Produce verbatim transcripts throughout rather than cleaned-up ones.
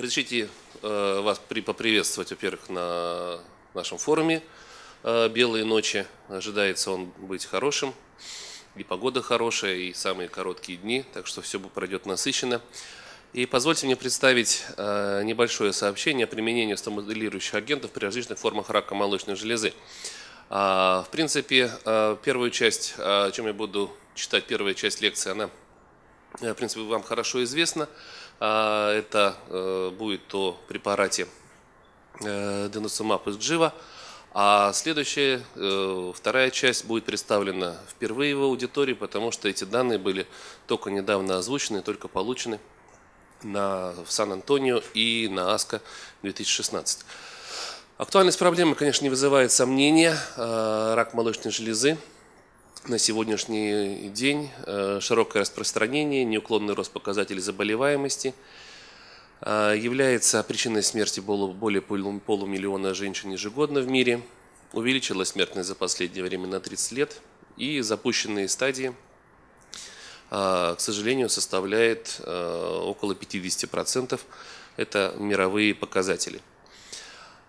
Разрешите э, вас при, поприветствовать, во-первых, на нашем форуме э, «Белые ночи». Ожидается он быть хорошим, и погода хорошая, и самые короткие дни, так что все пройдет насыщенно. И позвольте мне представить э, небольшое сообщение о применении стимулирующих агентов при различных формах рака молочной железы. А, в принципе, э, первую часть, о чем я буду читать, первая часть лекции, она, в принципе, вам хорошо известна. Это будет о препарате Деносумаб из Джива. А следующая, вторая часть будет представлена впервые в аудитории, потому что эти данные были только недавно озвучены, только получены на, в Сан-Антонио и на АСКО две тысячи шестнадцать. Актуальность проблемы, конечно, не вызывает сомнения. Рак молочной железы на сегодняшний день широкое распространение, неуклонный рост показателей заболеваемости является причиной смерти более полумиллиона женщин ежегодно в мире, увеличилась смертность за последнее время на тридцать лет, и запущенные стадии, к сожалению, составляет около пятидесяти процентов, это мировые показатели.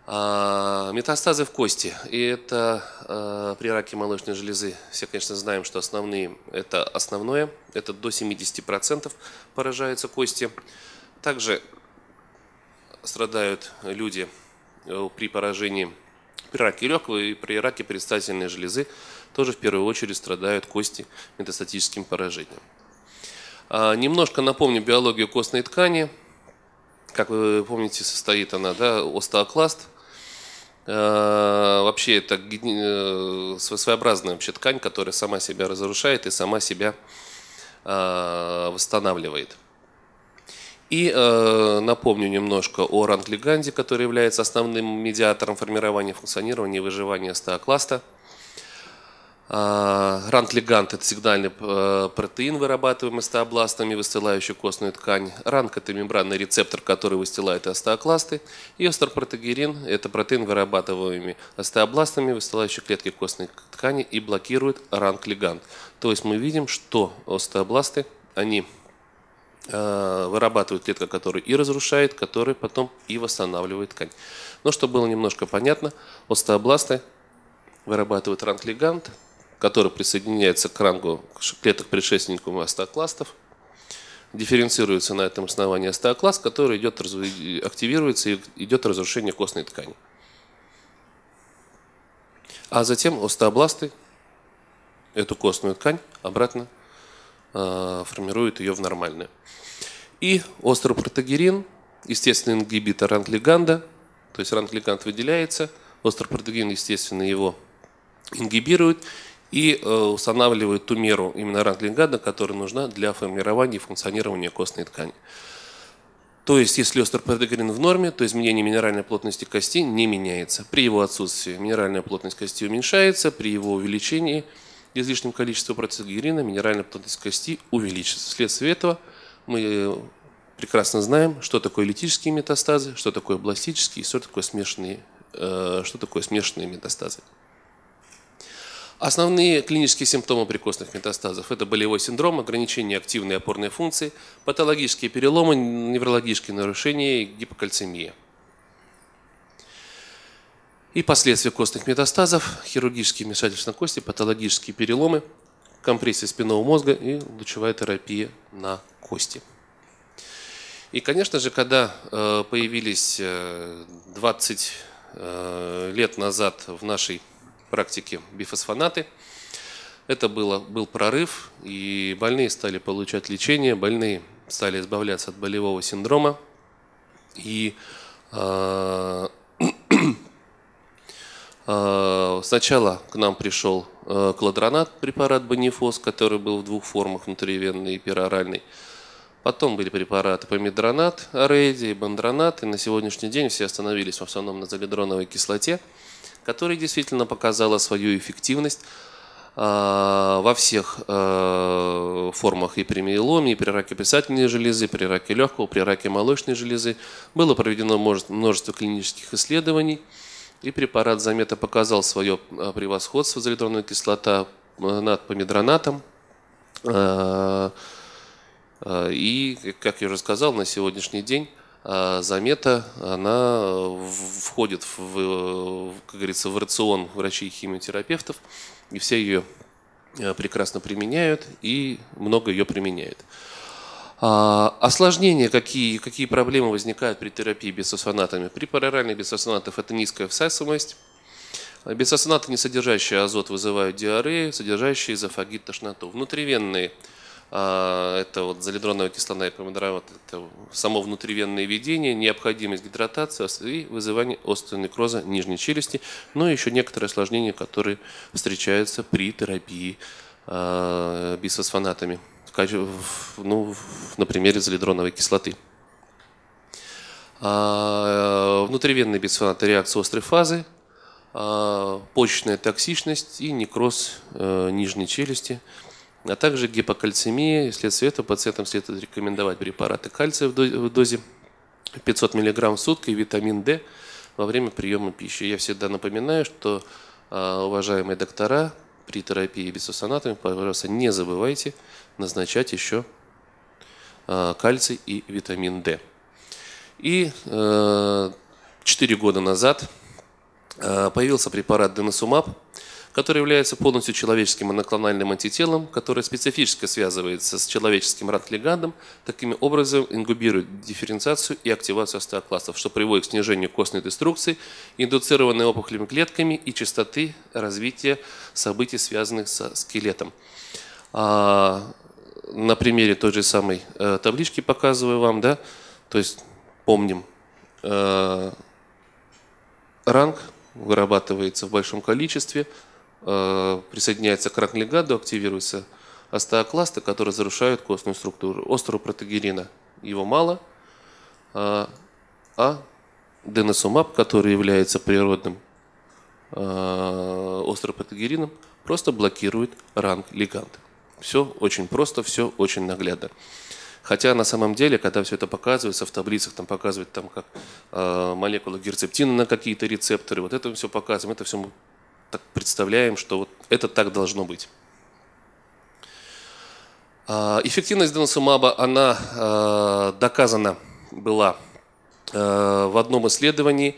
Метастазы в кости. И это э, при раке молочной железы все, конечно, знаем, что основные это основное. Это до семидесяти процентов поражаются кости. Также страдают люди при поражении, при раке легкого и при раке предстательной железы тоже в первую очередь страдают кости метастатическим поражением. Э, немножко напомню биологию костной ткани. Как вы помните, состоит она, да, остеокласт. Вообще это своеобразная вообще ткань, которая сама себя разрушает и сама себя восстанавливает. И напомню немножко о ранк-лиганде, который является основным медиатором формирования, функционирования и выживания остеокласта. ранк-лиганд – это сигнальный протеин, вырабатываемый остеобластами, выстилающий костную ткань. ранк – это мембранный рецептор, который выстилает остеокласты. И остеопротегерин – это протеин, вырабатываемый остеобластами, выстилающий клетки костной ткани и блокирует ранк-лиганд. То есть мы видим, что остеобласты, они вырабатывают клетку, которая и разрушает, которая потом и восстанавливает ткань. Но чтобы было немножко понятно, остеобласты вырабатывают ранк-лиганд, который присоединяется к рангу клеток предшественников остеокластов, дифференцируется на этом основании остеокласт, который идет, активируется и идет разрушение костной ткани. А затем остеобласты эту костную ткань обратно э, формируют ее в нормальную. И остеопротегерин, естественный ингибитор ранк-лиганда, то есть ранк-лиганд выделяется, остеопротегерин, естественно, его ингибирует, и устанавливает ту меру именно ранк-лиганда, которая нужна для формирования и функционирования костной ткани. То есть, если остеопротегерин в норме, то изменение минеральной плотности кости не меняется. При его отсутствии минеральная плотность кости уменьшается, при его увеличении излишним количеством протегерина минеральная плотность кости увеличится. Вследствие этого мы прекрасно знаем, что такое литические метастазы, что такое бластические, что такое смешанные, что такое смешанные метастазы. Основные клинические симптомы прикостных метастазов – это болевой синдром, ограничение активной и опорной функции, патологические переломы, неврологические нарушения и гипокальцемия. И последствия костных метастазов – хирургические вмешательства на кости, патологические переломы, компрессия спинного мозга и лучевая терапия на кости. И, конечно же, когда появились двадцать лет назад в нашей практике бифосфонаты. Это было, был прорыв, и больные стали получать лечение, больные стали избавляться от болевого синдрома. И э, э, сначала к нам пришел э, кладронат, препарат банифос, который был в двух формах, внутривенный и пероральный. Потом были препараты памидронат, орэдий, бандронат, и на сегодняшний день все остановились в основном на золедроновой кислоте, которая действительно показала свою эффективность э, во всех э, формах и при миеломе, и при раке предстательной железы, при раке легкого, при раке молочной железы. Было проведено множество клинических исследований, и препарат замета показал свое превосходство золедроновой кислоты над памидронатом. Э, э, и, как я уже сказал, на сегодняшний день замета, она входит в, как говорится, в рацион врачей и химиотерапевтов, и все ее прекрасно применяют, и много ее применяют. Осложнения, какие, какие проблемы возникают при терапии бисфосфонатами? При пероральных бисфосфонатах это низкая всасываемость. Бисфосфонаты, не содержащие азот, вызывают диарею, содержащие эзофагит, тошноту. Внутривенные, это вот золедроновая кислота и памидронат, это само внутривенное введение, необходимость гидратации и вызывание остеонекроза нижней челюсти, но еще некоторые осложнения, которые встречаются при терапии бисфосфонатами. Ну, на примере золедроновой кислоты. Внутривенные бисфосфонаты – реакция острой фазы, почечная токсичность и некроз нижней челюсти, а также гипокальцемия. Вследствие этого пациентам следует рекомендовать препараты кальция в дозе пятьсот миллиграмм в сутки и витамин D во время приема пищи. Я всегда напоминаю, что, уважаемые доктора, при терапии бисфосфонатами, пожалуйста, не забывайте назначать еще кальций и витамин D. И четыре года назад появился препарат деносумаб, который является полностью человеческим моноклональным антителом, которое специфически связывается с человеческим ранк-лигандом, таким образом ингибирует дифференциацию и активацию остеокластов, что приводит к снижению костной деструкции, индуцированной опухолевыми клетками и частоты развития событий, связанных со скелетом. На примере той же самой таблички показываю вам, да, то есть помним, ранг вырабатывается в большом количестве, присоединяется к ранк-лиганду, активируются остеокласты, которые разрушают костную структуру. Остеопротегерина его мало, а деносумаб, который является природным остеопротегерином, просто блокирует ранк-лиганд. Все очень просто, все очень наглядно. Хотя на самом деле, когда все это показывается в таблицах, там показывают там, как э, молекулы герцептина на какие-то рецепторы, вот это мы все показываем, это все мы так представляем, что вот это так должно быть. Эффективность деносумаба, она э, доказана была э, в одном исследовании,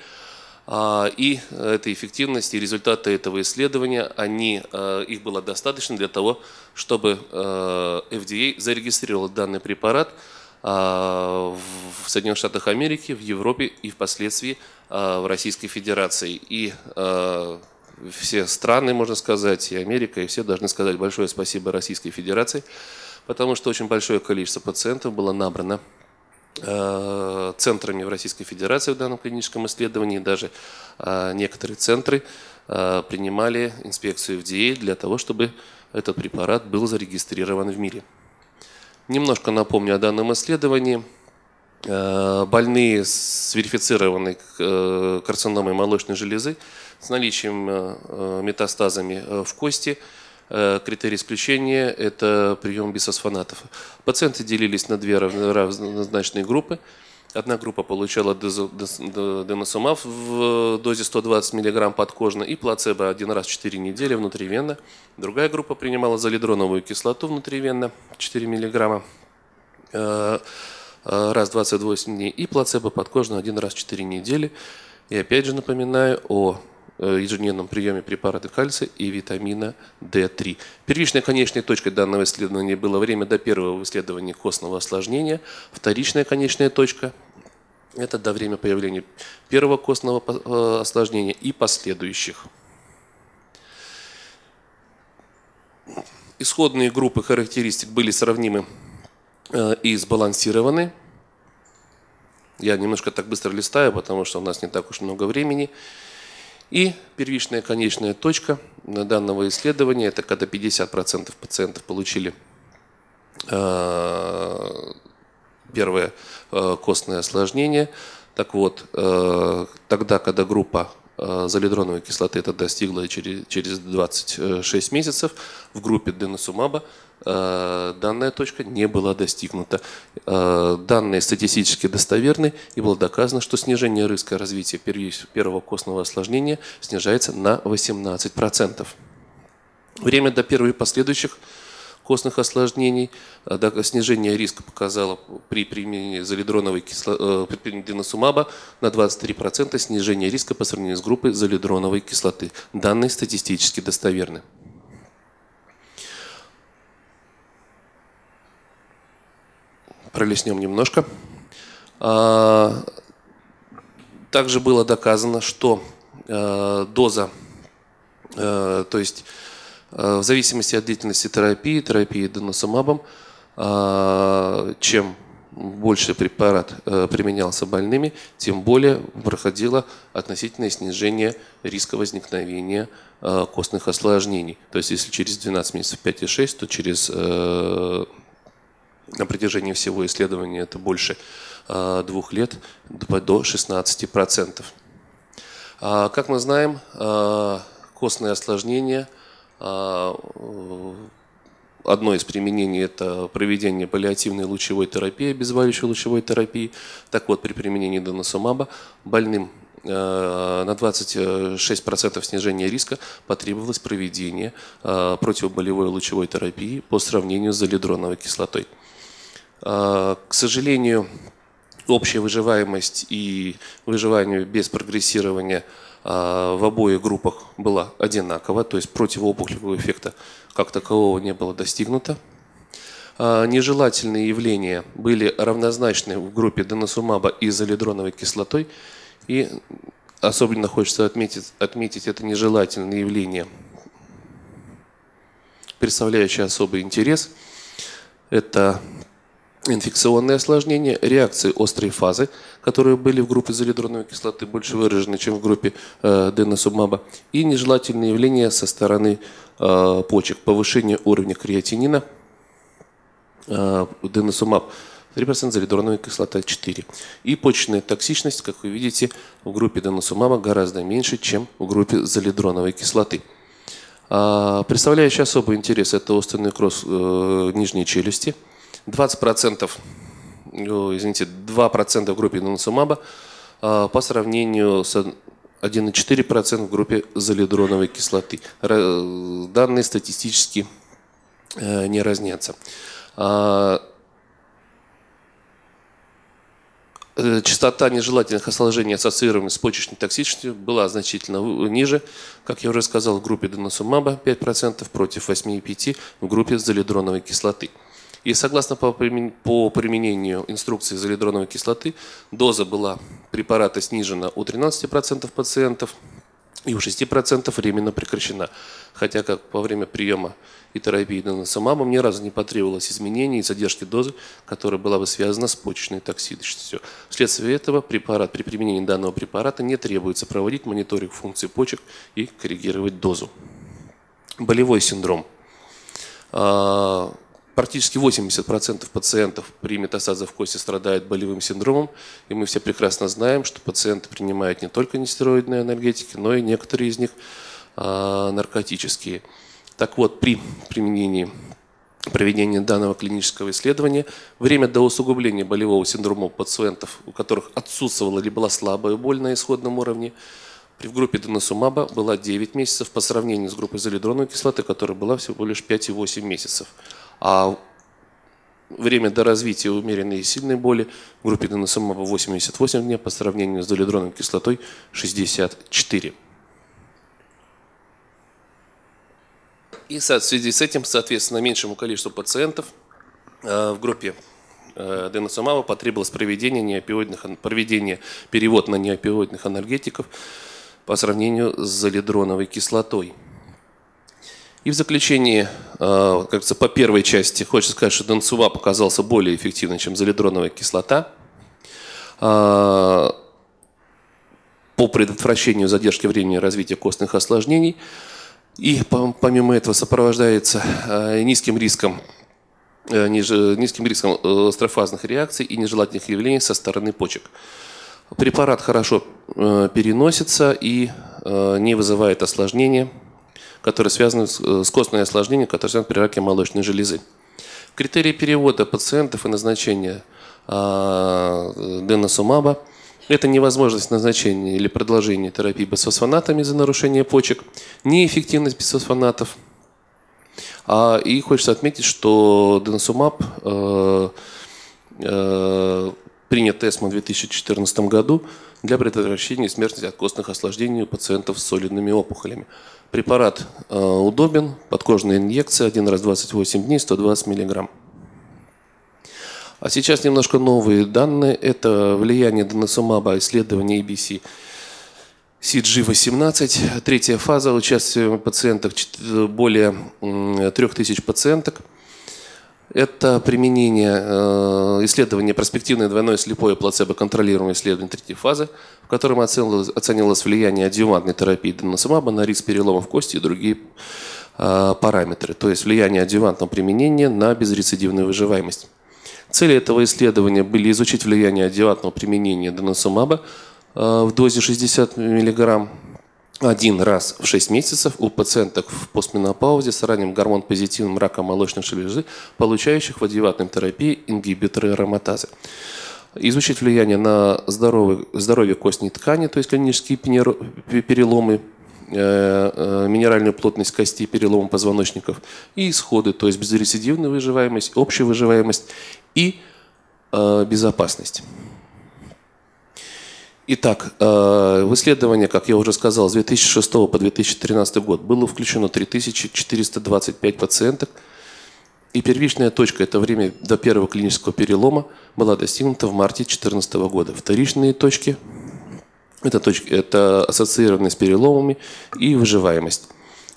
э, и эта эффективность и результаты этого исследования, они, э, их было достаточно для того, чтобы э, эф ди эй зарегистрировала данный препарат э, в Соединенных Штатах Америки, в Европе и впоследствии э, в Российской Федерации. И э, все страны, можно сказать, и Америка, и все должны сказать большое спасибо Российской Федерации, потому что очень большое количество пациентов было набрано э, центрами в Российской Федерации в данном клиническом исследовании. Даже э, некоторые центры э, принимали инспекцию эф ди эй для того, чтобы этот препарат был зарегистрирован в мире. Немножко напомню о данном исследовании. Больные с верифицированной карциномой молочной железы с наличием метастазами в кости. Критерий исключения – это прием бисфосфонатов. Пациенты делились на две равнозначные группы. Одна группа получала деносумаб в дозе сто двадцать миллиграмм подкожно и плацебо один раз в четыре недели внутривенно. Другая группа принимала золедроновую кислоту внутривенно четыре миллиграмма. Раз в двадцать восемь дней и плацебо подкожно один раз в четыре недели. И опять же напоминаю о ежедневном приеме препарата кальция и витамина дэ три. Первичной конечной точкой данного исследования было время до первого исследования костного осложнения. Вторичная конечная точка – это до времени появления первого костного осложнения и последующих. Исходные группы характеристик были сравнимы и сбалансированы. Я немножко так быстро листаю, потому что у нас не так уж много времени. И первичная конечная точка данного исследования – это когда пятьдесят процентов пациентов получили первое костное осложнение. Так вот, тогда, когда группа золедроновой кислоты это достигла через двадцать шесть месяцев, в группе деносумаба данная точка не была достигнута. Данные статистически достоверны, и было доказано, что снижение риска развития первого костного осложнения снижается на восемнадцать процентов. Время до первых и последующих костных осложнений. Снижение риска показало при применении золедроновой кислоты, при применении деносумаба на двадцать три процента снижение риска по сравнению с группой золедроновой кислоты. Данные статистически достоверны. Пролистнем немножко. Также было доказано, что доза, то есть в зависимости от длительности терапии, терапии деносумабом, чем больше препарат применялся больными, тем более проходило относительное снижение риска возникновения костных осложнений. То есть если через двенадцать месяцев пять и шесть, то через... на протяжении всего исследования это больше э, двух лет, до шестнадцати процентов. А, как мы знаем, э, костные осложнения, э, одно из применений – это проведение паллиативной лучевой терапии, обезболивающей лучевой терапии. Так вот, при применении деносумаба больным э, на двадцать шесть процентов снижения риска потребовалось проведение э, противоболевой лучевой терапии по сравнению с золедроновой кислотой. К сожалению, общая выживаемость и выживание без прогрессирования в обоих группах была одинакова, то есть противоопухолевого эффекта как такового не было достигнуто. Нежелательные явления были равнозначны в группе деносумаба и золедроновой кислотой, и особенно хочется отметить, отметить это нежелательное явление, представляющее особый интерес. Это инфекционные осложнения, реакции острой фазы, которые были в группе золедроновой кислоты больше выражены, чем в группе э, деносумаба, и нежелательные явления со стороны э, почек. Повышение уровня креатинина, э, деносумаб три процента, золедроновая кислота четыре процента. И почечная токсичность, как вы видите, в группе деносумаба гораздо меньше, чем в группе золедроновой кислоты. Э, представляющий особый интерес – это остеoный некроз э, нижней челюсти. двадцать процентов, извините, два процента в группе деносумаба по сравнению с одним и четырьмя десятыми процента в группе золедроновой кислоты. Данные статистически не разнятся. Частота нежелательных осложнений, ассоциированных с почечной токсичностью, была значительно ниже. Как я уже сказал, в группе деносумаба пять процентов против восьми и пяти десятых процента в группе золедроновой кислоты. И согласно по применению инструкции золедроновой кислоты, доза была препарата снижена у тринадцати процентов пациентов и у шести процентов временно прекращена. Хотя как во время приема и терапии деносумабом ни разу не потребовалось изменений и задержки дозы, которая была бы связана с почечной токсичностью. Вследствие этого препарат, при применении данного препарата не требуется проводить мониторинг функций почек и корректировать дозу. Болевой синдром. Практически восемьдесят процентов пациентов при метастазах в кости страдают болевым синдромом, и мы все прекрасно знаем, что пациенты принимают не только нестероидные анальгетики, но и некоторые из них а, наркотические. Так вот, при применении, проведении данного клинического исследования время до усугубления болевого синдрома у пациентов, у которых отсутствовала или была слабая боль на исходном уровне, в группе деносумаба была девять месяцев по сравнению с группой золедроновой кислоты, которая была всего лишь пять и восемь десятых месяцев. А время до развития умеренной и сильной боли в группе деносумаба восемьдесят восемь дней по сравнению с золедроновой кислотой шестьдесят четыре. И в связи с этим, соответственно, меньшему количеству пациентов в группе деносумаба потребовалось проведение неопиоидных, проведение перевод на неопиоидных анальгетиков по сравнению с золедроновой кислотой. И в заключение, как говорится, по первой части хочется сказать, что деносумаб оказался более эффективным, чем золедроновая кислота по предотвращению задержки времени развития костных осложнений. И помимо этого сопровождается низким риском, низким риском острофазных реакций и нежелательных явлений со стороны почек. Препарат хорошо переносится и не вызывает осложнения, которые связаны с костными осложнениями, которые связаны при раке молочной железы. Критерии перевода пациентов и назначения деносумаба – это невозможность назначения или продолжения терапии бисфосфонатами из-за нарушения почек, неэффективность бисфосфонатов, И хочется отметить, что деносумаб принят ЭСМО в две тысячи четырнадцатом году для предотвращения смертности от костных осложнений у пациентов с солидными опухолями. Препарат удобен, подкожная инъекция, один раз в двадцать восемь дней, сто двадцать миллиграмм. А сейчас немножко новые данные. Это влияние деносумаба, исследование эй би си эс джи восемнадцать, третья фаза, участие пациентов более трёх тысяч пациенток. Это применение исследования проспективное двойное слепое плацебо-контролируемое исследование третьей фазы, в котором оценивалось влияние адъювантной терапии деносумаба на риск переломов кости и другие параметры, то есть влияние адъювантного применения на безрецидивную выживаемость. Цели этого исследования были изучить влияние адъювантного применения деносумаба в дозе шестьдесят мг один раз в шесть месяцев у пациенток в постменопаузе с ранним гормон-позитивным раком молочной железы, получающих в адъювантной терапии ингибиторы ароматазы. Изучить влияние на здоровье, здоровье костной ткани, то есть клинические переломы, минеральную плотность костей, переломы позвоночников и исходы, то есть безрецидивная выживаемость, общая выживаемость и э, безопасность. Итак, э, в исследование, как я уже сказал, с две тысячи шестого по две тысячи тринадцатый год было включено три тысячи четыреста двадцать пять пациенток, и первичная точка, это время до первого клинического перелома, была достигнута в марте две тысячи четырнадцатого года. Вторичные точки – Это, точки, это ассоциированность с переломами и выживаемость.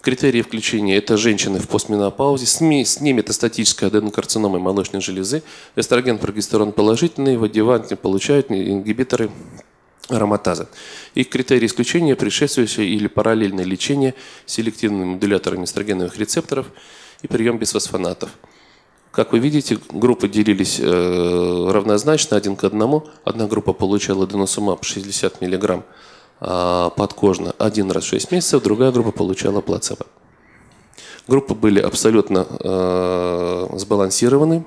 Критерии включения – это женщины в постменопаузе, с ними метастатическая аденокарцинома молочной железы, эстроген, прогестерон положительные, в адъюванте получают ингибиторы ароматаза. Их критерии исключения – предшествующее или параллельное лечение селективными модуляторами эстрогеновых рецепторов и прием бисфосфонатов. Как вы видите, группы делились равнозначно, один к одному. Одна группа получала деносумаб шестьдесят мг подкожно один раз в шесть месяцев, другая группа получала плацебо. Группы были абсолютно сбалансированы.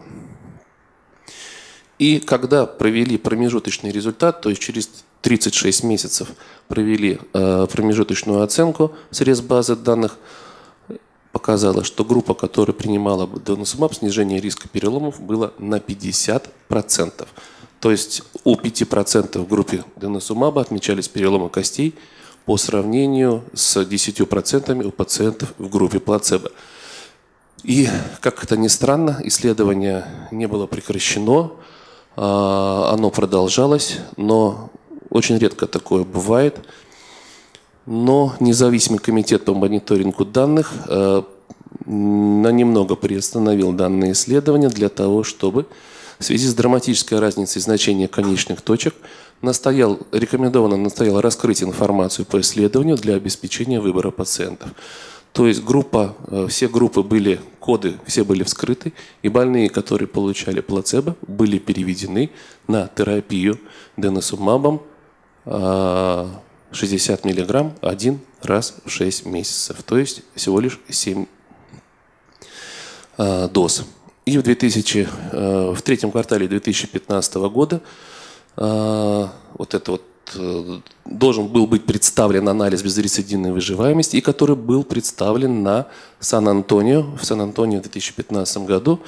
И когда провели промежуточный результат, то есть через тридцать шесть месяцев провели промежуточную оценку срез базы данных, показала, что группа, которая принимала деносумаб, снижение риска переломов было на пятьдесят процентов. То есть у пяти процентов в группе деносумаба отмечались переломы костей по сравнению с десятью процентами у пациентов в группе плацебо. И, как это ни странно, исследование не было прекращено, оно продолжалось, но очень редко такое бывает. Но независимый комитет по мониторингу данных э, на немного приостановил данные исследования для того, чтобы в связи с драматической разницей значения конечных точек настоял, рекомендовано настояло раскрыть информацию по исследованию для обеспечения выбора пациентов. То есть группа, э, все группы были, коды все были вскрыты, и больные, которые получали плацебо, были переведены на терапию деносумабом, э, шестьдесят миллиграмм один раз в шесть месяцев, то есть всего лишь семь э, доз. И в, две тысячи, э, в третьем квартале две тысячи пятнадцатого года э, вот это вот, э, должен был быть представлен анализ безрецидивной выживаемости, и который был представлен на Сан-Антонио, в Сан-Антонио в две тысячи пятнадцатом году.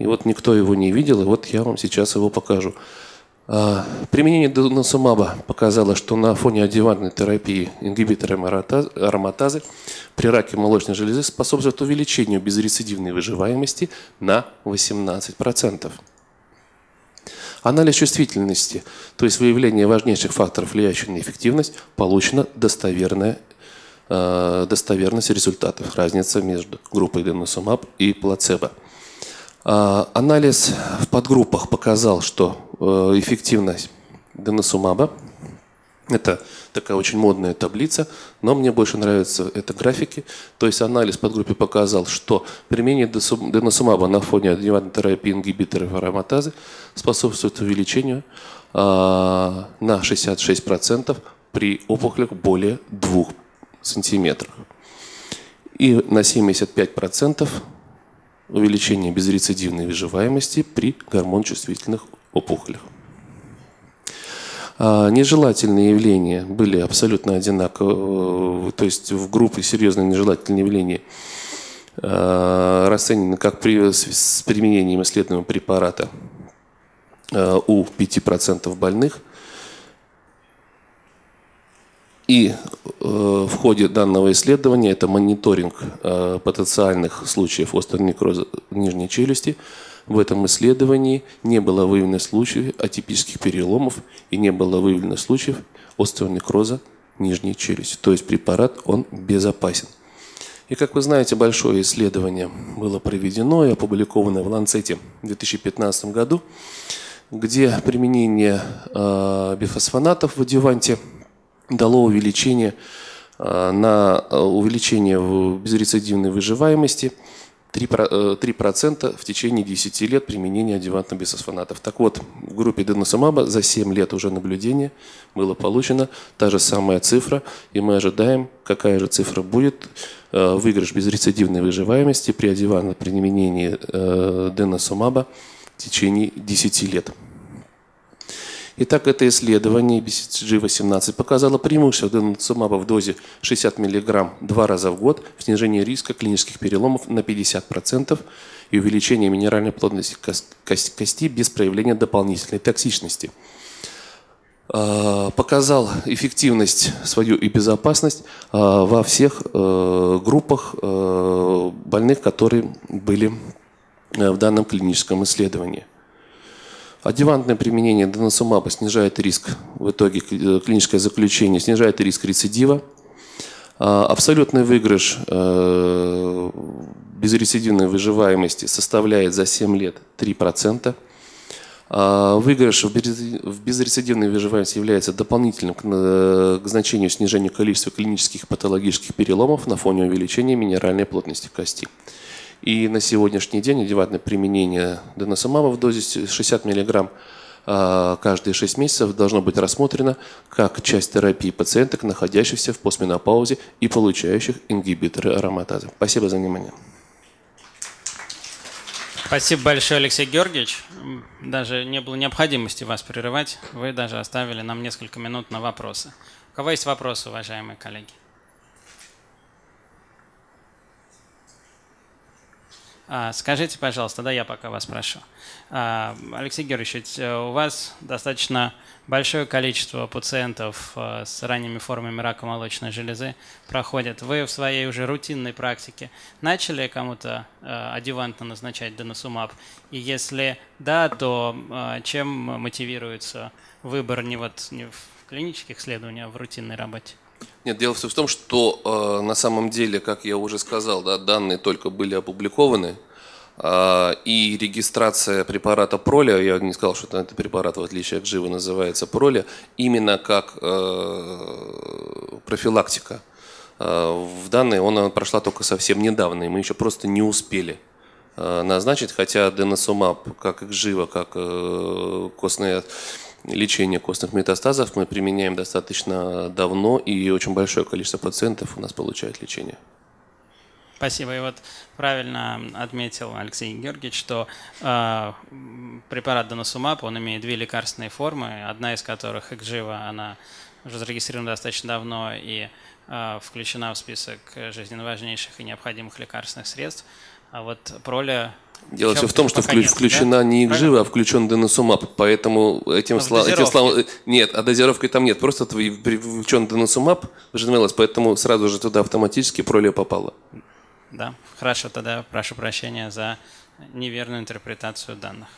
И вот никто его не видел, и вот я вам сейчас его покажу. Применение деносумаба показало, что на фоне адъювантной терапии ингибиторами ароматазы при раке молочной железы способствует увеличению безрецидивной выживаемости на восемнадцать процентов. Анализ чувствительности, то есть выявление важнейших факторов, влияющих на эффективность, получена достоверная, э, достоверность результатов, разница между группой деносумаб и плацебо. Анализ в подгруппах показал, что эффективность деносумаба, это такая очень модная таблица, но мне больше нравятся это графики, то есть анализ в подгруппе показал, что применение деносумаба на фоне адъювантной терапии ингибиторов ароматазы способствует увеличению на шестьдесят шесть процентов при опухолях более двух сантиметров и на семьдесят пять процентов увеличение безрецидивной выживаемости при гормончувствительных опухолях. Нежелательные явления были абсолютно одинаковы, то есть в группе серьезные нежелательные явления расценено как при, с применением исследуемого препарата у пяти процентов больных. И в ходе данного исследования, это мониторинг потенциальных случаев остеонекроза нижней челюсти, в этом исследовании не было выявлено случаев атипических переломов и не было выявлено случаев остеонекроза нижней челюсти. То есть препарат, он безопасен. И как вы знаете, большое исследование было проведено и опубликовано в Ланцете в две тысячи пятнадцатом году, где применение бифосфонатов в адъюванте дало увеличение, на увеличение в безрецидивной выживаемости три процента в течение десяти лет применения адъювантных бифосфонатов. Так вот, в группе деносумаба за семь лет уже наблюдения было получено та же самая цифра, и мы ожидаем, какая же цифра будет выигрыш безрецидивной выживаемости при адъювантном применении деносумаба в течение десяти лет. Итак, это исследование эй би си эс джи восемнадцать показало преимущество деносумаба в дозе шестьдесят миллиграмм два раза в год в снижении риска клинических переломов на пятьдесят процентов и увеличении минеральной плотности кости без проявления дополнительной токсичности. Показал эффективность свою и безопасность во всех группах больных, которые были в данном клиническом исследовании. Адъювантное применение деносумаба снижает риск, в итоге клиническое заключение снижает риск рецидива. Абсолютный выигрыш безрецидивной выживаемости составляет за семь лет три процента. Выигрыш в безрецидивной выживаемости является дополнительным к значению снижения количества клинических и патологических переломов на фоне увеличения минеральной плотности кости. И на сегодняшний день адъювантное применение деносумаба в дозе шестьдесят миллиграмм каждые шесть месяцев должно быть рассмотрено как часть терапии пациенток, находящихся в постменопаузе и получающих ингибиторы ароматазы. Спасибо за внимание. Спасибо большое, Алексей Георгиевич. Даже не было необходимости вас прерывать. Вы даже оставили нам несколько минут на вопросы. У кого есть вопросы, уважаемые коллеги? Скажите, пожалуйста, да, я пока вас прошу. Алексей Георгиевич, у вас достаточно большое количество пациентов с ранними формами рака молочной железы проходит. Вы в своей уже рутинной практике начали кому-то адъювантно назначать деносумаб? И если да, то чем мотивируется выбор не, вот, не в клинических исследованиях, а в рутинной работе? Нет, дело все в том, что э, на самом деле, как я уже сказал, да, данные только были опубликованы, э, и регистрация препарата Пролиа, я не сказал, что этот препарат, в отличие от Джива, называется Пролиа, именно как э, профилактика. Э, в данные он прошла только совсем недавно, и мы еще просто не успели э, назначить, хотя деносумаб, как и Джива, как э, костная... лечение костных метастазов мы применяем достаточно давно, и очень большое количество пациентов у нас получает лечение. Спасибо. И вот правильно отметил Алексей Георгиевич, что э, препарат деносумаб, он имеет две лекарственные формы, одна из которых Экжива, она уже зарегистрирована достаточно давно и э, включена в список жизненно важнейших и необходимых лекарственных средств. А вот Пролиа... Дело все в том, что вклю, нет, включена да? не Экжива, а включен деносумаб, поэтому этим словам... Нет, а дозировки там нет, просто включен деносумаб, поэтому сразу же туда автоматически Пролиа попало. Да, хорошо, тогда прошу прощения за неверную интерпретацию данных.